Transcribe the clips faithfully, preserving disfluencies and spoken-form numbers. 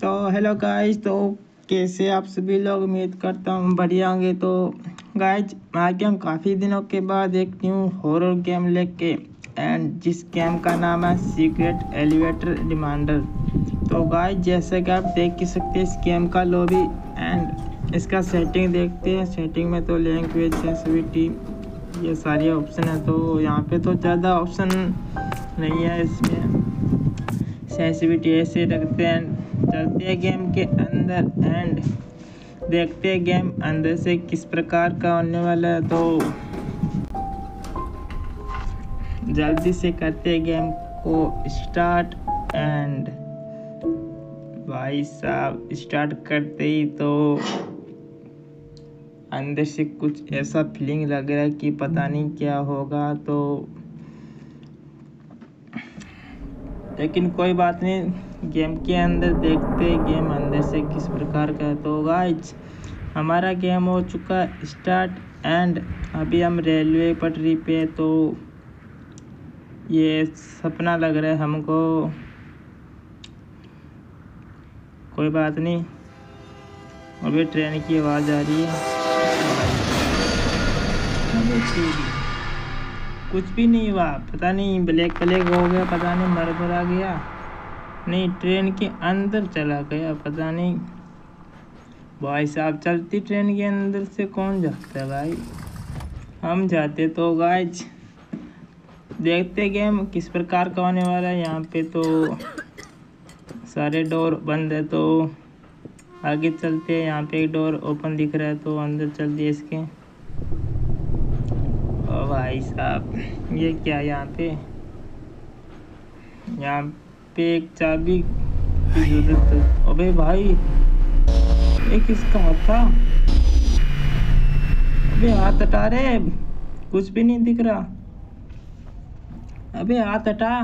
तो hello guys, तो कैसे आप सभी लोग, उम्मीद करता हूँ बढ़िया होंगे। तो गाइज आगे हम काफ़ी दिनों के बाद एक न्यू हॉरर गेम लेके एंड जिस गेम का नाम है सीक्रेट एलिवेटर रिमाइंडर। तो गाइज जैसे कि आप देख ही सकते हैं इस गेम का लॉबी एंड इसका सेटिंग देखते हैं। सेटिंग में तो लैंग्वेज, सेंसिटिविटी, ये सारे ऑप्शन है। तो यहाँ पे तो ज़्यादा ऑप्शन नहीं है, इसमें सेंसिटिविटी ऐसे रखते हैं। चलते हैं गेम के अंदर एंड देखते हैं गेम अंदर से किस प्रकार का होने वाला है। तो जल्दी से करते हैं गेम को स्टार्ट एंड भाई साहब स्टार्ट करते ही तो अंदर से कुछ ऐसा फीलिंग लग रहा है कि पता नहीं क्या होगा। तो लेकिन कोई बात नहीं, गेम के अंदर देखते गेम अंदर से किस प्रकार का है। तो गाइज हमारा गेम हो चुका स्टार्ट एंड अभी हम रेलवे पटरी पे। तो ये सपना लग रहा है हमको, कोई बात नहीं। और भी ट्रेन की आवाज़ आ रही है। कुछ भी नहीं हुआ, पता नहीं ब्लैक ब्लैक हो गया, पता नहीं मर भरा गया, नहीं ट्रेन के अंदर चला गया, पता नहीं। भाई साहब चलती ट्रेन के अंदर से कौन जाता है भाई, हम जाते। तो गाइज देखते गेम किस प्रकार का होने वाला है। यहाँ पे तो सारे डोर बंद है, तो आगे चलते हैं। यहाँ पे एक डोर ओपन दिख रहा है, तो अंदर चलते इसके। ओ भाई साहब ये क्या, यहाँ पे यहाँ पे एक चाबी की जरूरत। अबे भाई ये किसका हाथ था, अबे हाथ हटा रहे, कुछ भी नहीं दिख रहा, अबे हाथ हटा।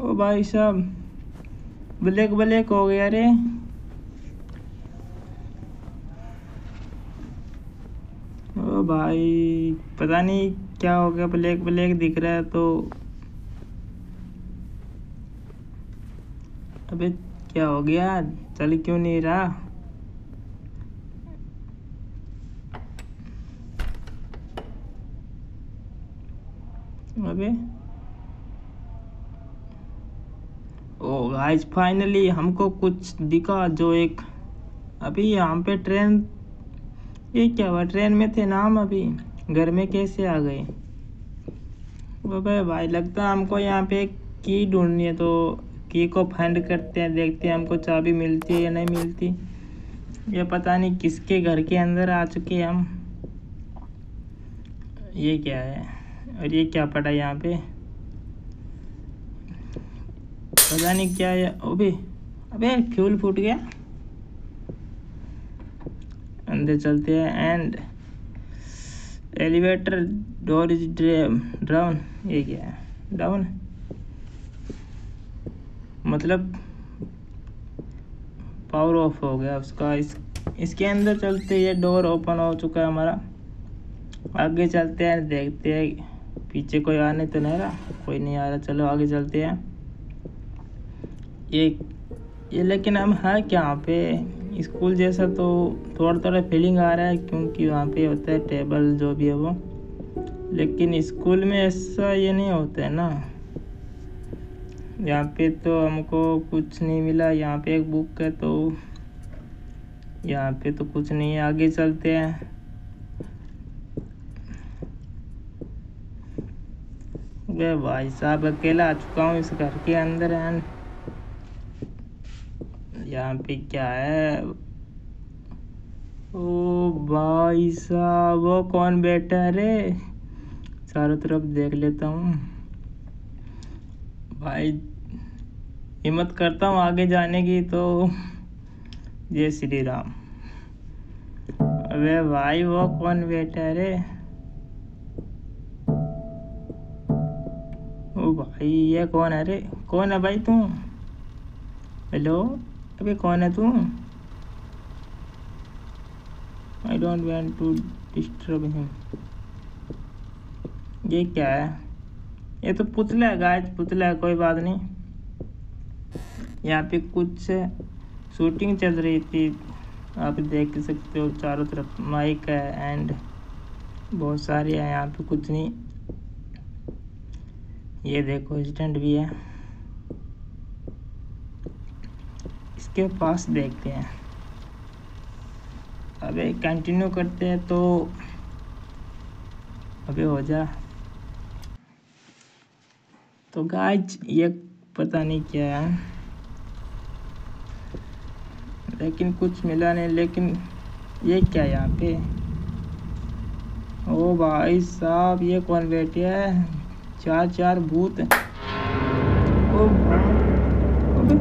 ओ भाई साहब ब्लैक ब्लैक हो गया रे। ओ भाई पता नहीं क्या हो गया, ब्लैक ब्लैक दिख रहा है। तो अबे क्या हो गया, चल क्यों नहीं रहा। अबे ओ गाइस फाइनली हमको कुछ दिखा जो एक, अभी यहाँ पे ट्रेन, ये क्या हुआ, ट्रेन में थे नाम, अभी घर में कैसे आ गए। बाबा भाई लगता है हमको यहाँ पे की ढूंढनी है। तो की को फाइंड करते हैं, देखते हैं हमको चाबी मिलती है या नहीं मिलती। ये पता नहीं किसके घर के अंदर आ चुके हैं हम। ये क्या है और ये क्या पड़ा यहाँ पे, पता नहीं क्या है। अबे अबे फ्यूल फूट गया। अंदर चलते हैं and elevator door is down. ये क्या है डाउन, मतलब पावर ऑफ हो गया उसका। इस इसके अंदर चलते, ये डोर ओपन हो चुका है हमारा। आगे चलते हैं, देखते हैं पीछे कोई आने तो नहीं रहा, कोई नहीं आ रहा। चलो आगे चलते हैं। ये ये लेकिन हम हैं क्या यहाँ पे, स्कूल जैसा तो थोड़ा थोड़ा फीलिंग आ रहा है, क्योंकि वहाँ पे होता है टेबल जो भी है वो, लेकिन स्कूल में ऐसा ये नहीं होता है ना। यहाँ पे तो हमको कुछ नहीं मिला, यहाँ पे एक बुक है, तो यहाँ पे तो कुछ नहीं है। आगे चलते हैं। अरे भाई साहब अकेला आ चुका हूँ इस घर के अंदर एंड यहाँ पे क्या है। ओ भाई साहब वो कौन बैठा है रे, चारों तरफ देख लेता हूँ। भाई हिम्मत करता हूँ आगे जाने की, तो जय श्री राम। अबे भाई वो कौन बैठा है रे। ओ भाई ये कौन है रे, कौन है भाई तू, हेलो अबे कौन है तू। I don't want to disturb him. ये क्या है, ये तो पुतला है गाइस, पुतला है, कोई बात नहीं। यहाँ पे कुछ शूटिंग चल रही थी, आप देख सकते हो। चारों तरफ माइक है एंड बहुत सारे हैं। यहाँ पे कुछ नहीं, ये देखो स्टैंड भी है। इसके पास देखते हैं, अबे कंटिन्यू करते हैं तो अबे हो जा। तो गाइज ये पता नहीं क्या है, लेकिन कुछ मिला नहीं। लेकिन ये क्या यहाँ पे, ओ भाई साहब ये कौन बैठे है? चार चार भूत। ओ अबे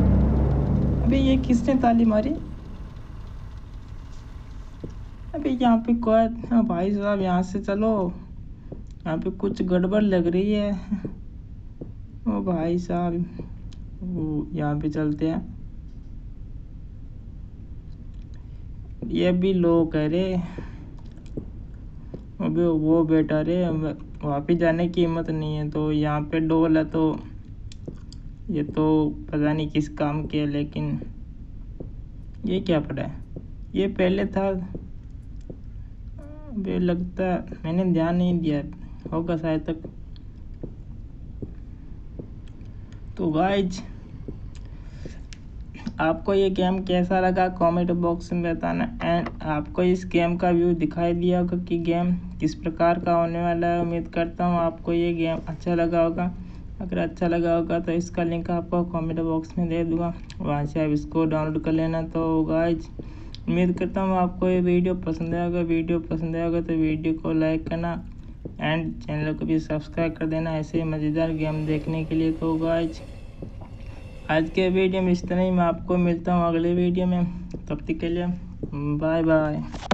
अबे ये किसने ताली मारी? अबे यहाँ पे कौन? हाँ भाई साहब यहाँ से चलो, यहाँ पे कुछ गड़बड़ लग रही है। ओ भाई साहब वो यहाँ पे चलते हैं। ये भी लोग है रे, अभी वो बेटा रे वहाँ पे जाने की हिम्मत नहीं है। तो यहाँ पे डोल है, तो ये तो पता नहीं किस काम के है। लेकिन ये क्या पड़ा है? ये पहले था, अभी लगता मैंने ध्यान नहीं दिया होगा शायद तक। तो गाइज आपको ये गेम कैसा लगा कमेंट बॉक्स में बताना। एंड आपको इस गेम का व्यू दिखाई दिया होगा कि गेम किस प्रकार का होने वाला है। उम्मीद करता हूँ आपको ये गेम अच्छा लगा होगा। अगर अच्छा लगा होगा तो इसका लिंक आपको कमेंट बॉक्स में दे दूँगा, वहाँ से आप इसको डाउनलोड कर लेना। तो गाइज उम्मीद करता हूँ आपको ये वीडियो पसंद आएगा। वीडियो पसंद आएगा तो वीडियो को लाइक करना एंड चैनल को भी सब्सक्राइब कर देना ऐसे ही मज़ेदार गेम देखने के लिए। तो गाइज आज के वीडियो में इस तरह ही, मैं आपको मिलता हूँ अगले वीडियो में। तब तक के लिए बाय बाय।